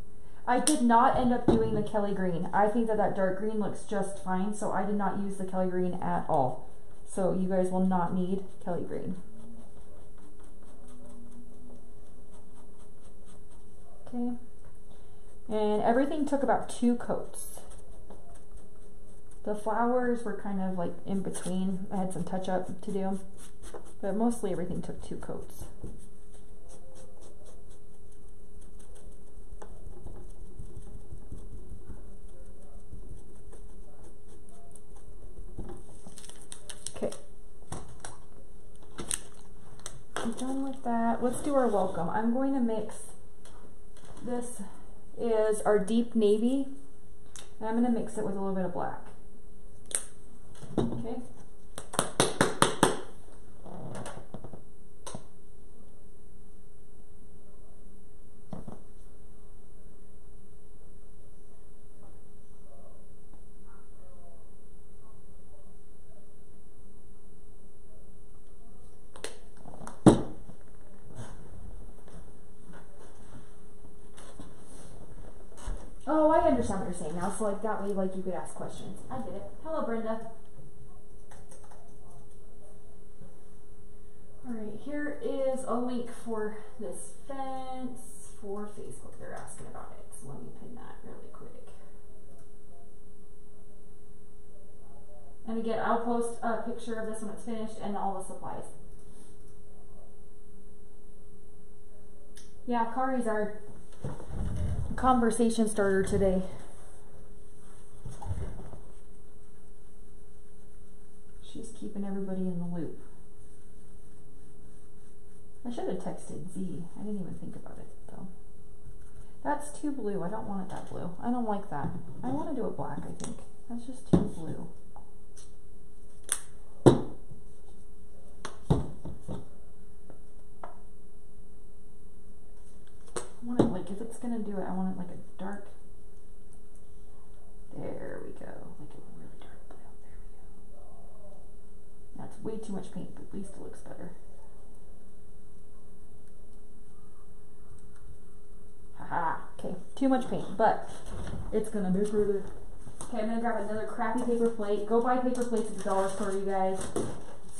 I did not end up doing the Kelly Green. I think that that dark green looks just fine, so I did not use the Kelly Green at all. So you guys will not need Kelly Green. Okay. And everything took about two coats. The flowers were kind of like in between. I had some touch up to do, but mostly everything took two coats. Done with that. Let's do our welcome. I'm going to mix, this is our deep navy, and I'm going to mix it with a little bit of black. Okay. Oh, I understand what you're saying now, so like that way like you could ask questions. I get it. Hello, Brenda. Alright, here is a link for this fence for Facebook. They're asking about it, so let me pin that really quick. And again, I'll post a picture of this when it's finished and all the supplies. Yeah, Kari's our conversation starter today. She's keeping everybody in the loop. I should have texted Z. I didn't even think about it though. That's too blue. I don't want it that blue. I don't like that. I want to do it black, I think. That's just too blue. I want it like, if it's gonna do it, I want it like a dark, there we go, like a really dark blue, there we go. That's way too much paint, but at least it looks better. Haha, okay, too much paint, but it's gonna be pretty. Okay, I'm gonna grab another crappy paper plate. Go buy paper plates at the dollar store, you guys,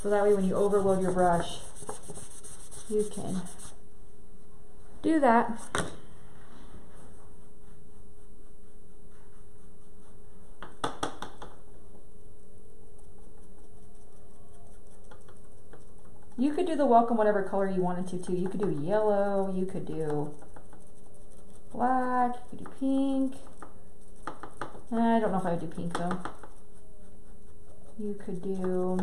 so that way when you overload your brush, you can do that. You could do the welcome whatever color you wanted to, too. You could do yellow, you could do black, you could do pink. I don't know if I would do pink, though. You could do...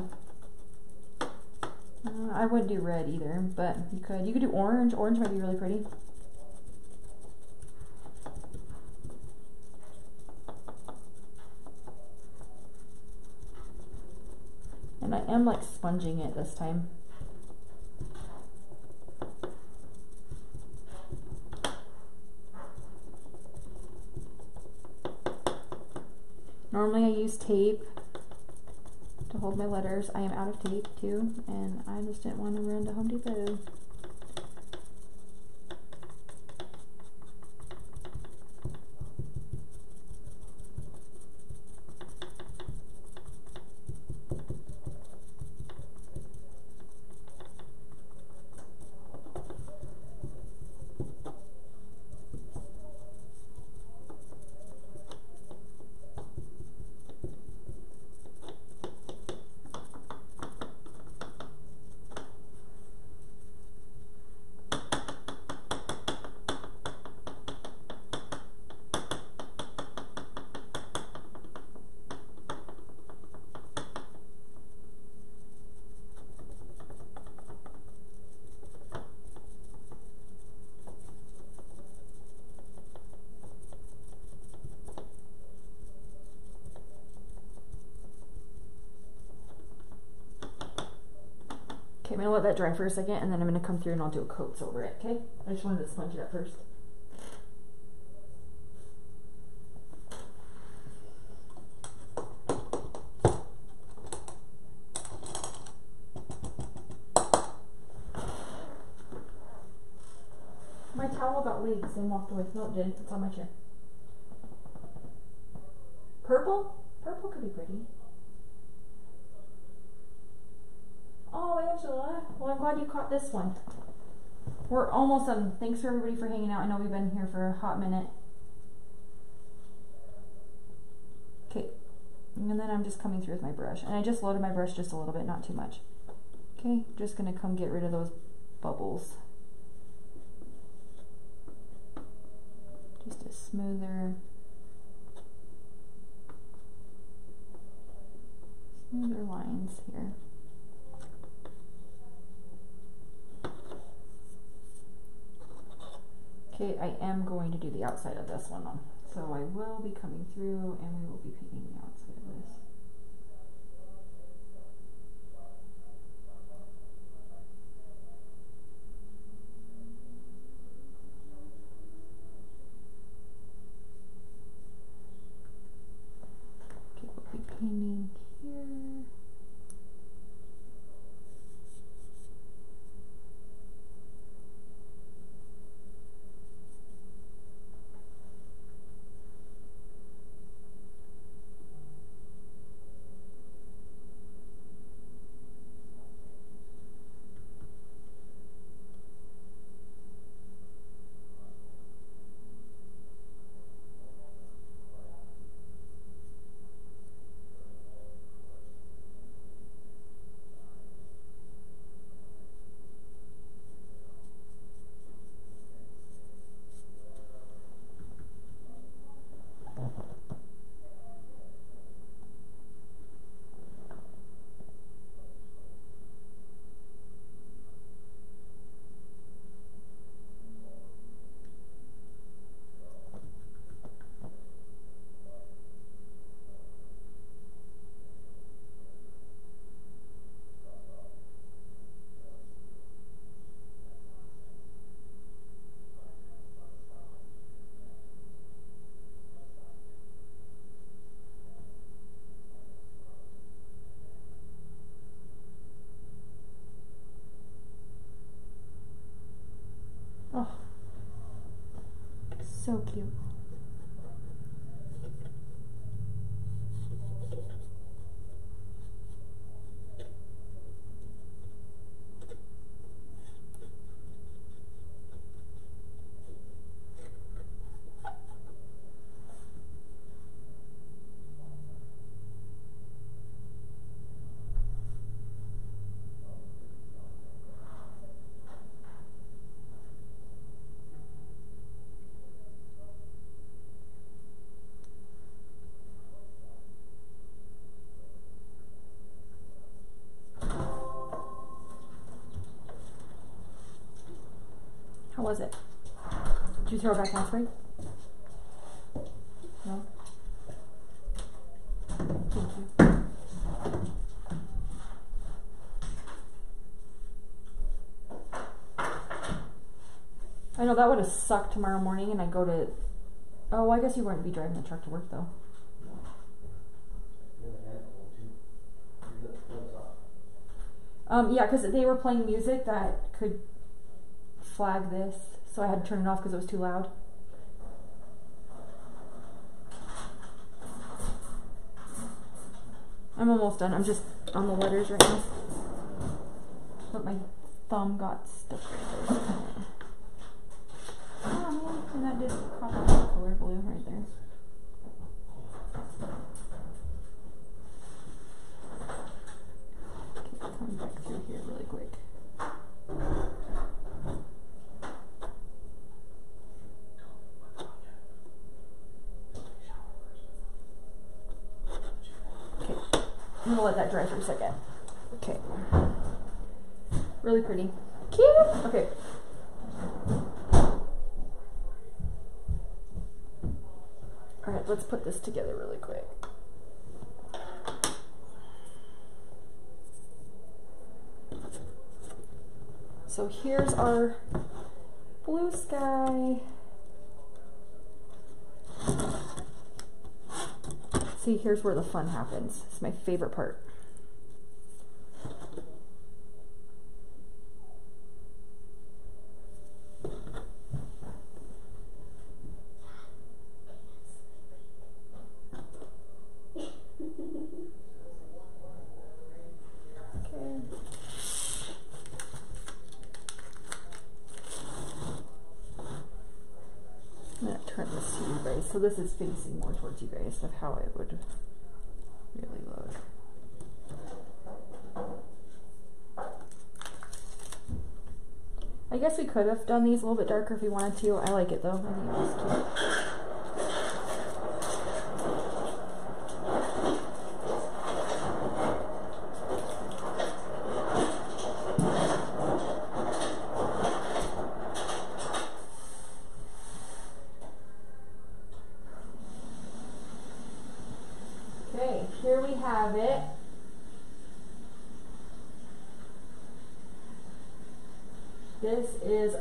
Uh, I wouldn't do red either, but you could. You could do orange. Orange might be really pretty. And I am like sponging it this time. Normally I use tape to hold my letters. I am out of tape too, and I just didn't want to run to Home Depot. Okay, I'm gonna let that dry for a second, and then I'm gonna come through and I'll do a coats over it, okay? I just wanted to sponge it up first. My towel got legs and walked away. No, it didn't. It's on my chair. Purple? Purple could be pretty. Oh, Angela. Well, I'm glad you caught this one. We're almost done. Thanks for everybody for hanging out. I know we've been here for a hot minute. Okay. And then I'm just coming through with my brush. And I just loaded my brush just a little bit, not too much. Okay. Just going to come get rid of those bubbles. Just a smoother, smoother lines here. Okay, I am going to do the outside of this one, so I will be coming through and we will be painting the outside of this. Okay, we'll be painting here. So cute. How was it? Did you throw it back on spray? No? Thank you. I know that would have sucked tomorrow morning and I go to... Oh, I guess you wouldn't be driving the truck to work though. Um, yeah, because they were playing music that could... flag this, so I had to turn it off because it was too loud. I'm almost done. I'm just on the letters right now, but my thumb got stuck right there. Oh, and that did pop up the color blue right there. Okay, coming back through here really quick. I'm gonna let that dry for a second. Okay. Really pretty. Cute! Okay. Alright, let's put this together really quick. So here's our blue sky. See, here's where the fun happens. It's my favorite part. So this is facing more towards you guys of how it would really look. I guess we could have done these a little bit darker if we wanted to. I like it though. I think it was cute.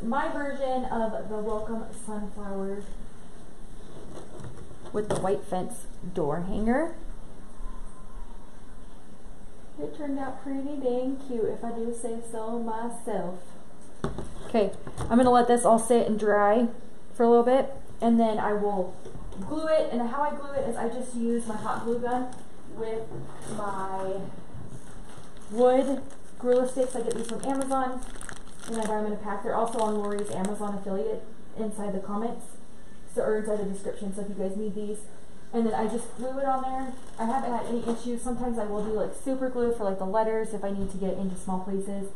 My version of the welcome sunflowers with the white fence door hanger. It turned out pretty dang cute, if I do say so myself. Okay, I'm gonna let this all sit and dry for a little bit, and then I will glue it. And how I glue it is I just use my hot glue gun with my wood gorilla sticks. I get these from Amazon. Whenever I'm in a pack. They're also on Lori's Amazon affiliate inside the comments, so, or inside the description, so if you guys need these. And then I just glue it on there. I haven't had any issues. Sometimes I will do like super glue for like the letters if I need to get into small places.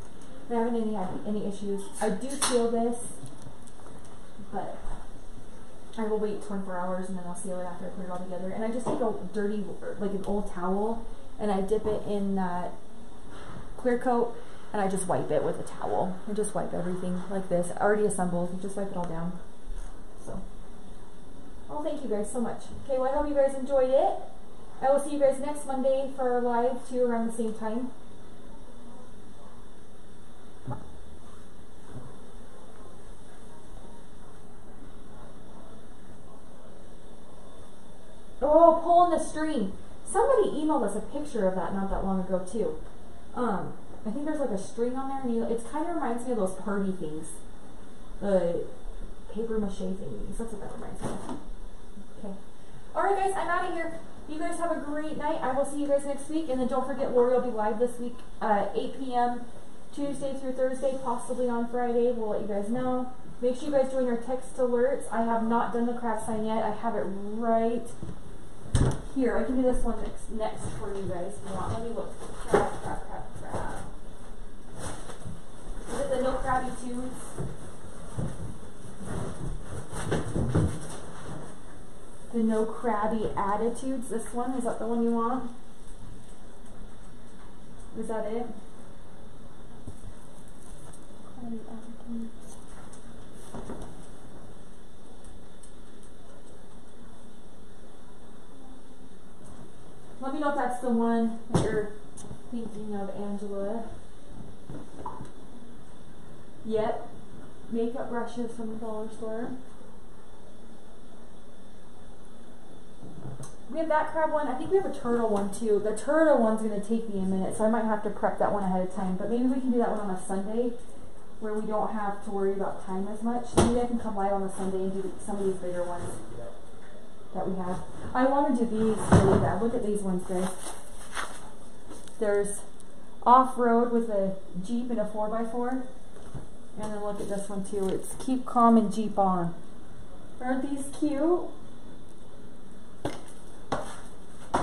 I haven't any, had any issues. I do seal this, but I will wait twenty-four hours and then I'll seal it after I put it all together. And I just take a dirty, like an old towel, and I dip it in that clear coat. And I just wipe it with a towel. I just wipe everything like this. Already assembled. I just wipe it all down. So, well, thank you guys so much. Okay, well, I hope you guys enjoyed it. I will see you guys next Monday for our live, too, around the same time. Oh, pull in the string. Somebody emailed us a picture of that not that long ago, too. Um... I think there's like a string on there, and you, it kind of reminds me of those party things. The paper mache thingies. That's what that reminds me of. Okay. Alright guys, I'm out of here. You guys have a great night. I will see you guys next week. And then don't forget, Lori will be live this week uh, eight p m Tuesday through Thursday, possibly on Friday. We'll let you guys know. Make sure you guys join our text alerts. I have not done the craft sign yet. I have it right here. I can do this one next, next for you guys. Let me look. Craft, craft, craft, craft. Is it the No Crabby Tunes? The No Crabby Attitudes, this one? Is that the one you want? Is that it? Crabby Attitudes. Let me know if that's the one that you're thinking of, Angela. Yep, makeup brushes from the dollar store. We have that crab one. I think we have a turtle one too. The turtle one's going to take me a minute, so I might have to prep that one ahead of time. But maybe we can do that one on a Sunday where we don't have to worry about time as much. Maybe I can come live on a Sunday and do some of these bigger ones that we have. I want to do these really bad. Look at these ones, guys. There's off-road with a Jeep and a four by four. And then look at this one too. It's Keep Calm and Jeep On. Aren't these cute?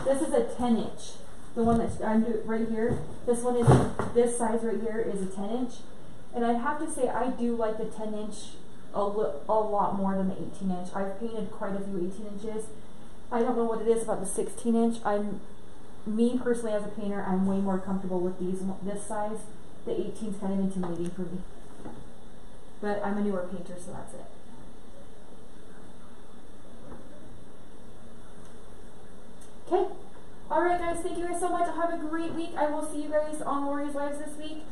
This is a ten inch. The one that I'm doing right here. This one is, this size right here is a ten inch. And I have to say I do like the ten inch a, a lot more than the eighteen inch. I've painted quite a few eighteen inches. I don't know what it is about the sixteen inch. I'm, me personally as a painter, I'm way more comfortable with these, this size. The eighteen's kind of intimidating for me. But I'm a newer painter, so that's it. Okay. Alright guys, thank you guys so much. Have a great week. I will see you guys on Lori's Lives this week.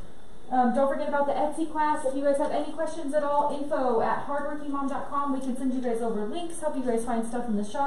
Um, don't forget about the Etsy class. If you guys have any questions at all, info at hardworking mom dot com. We can send you guys over links, help you guys find stuff in the shop.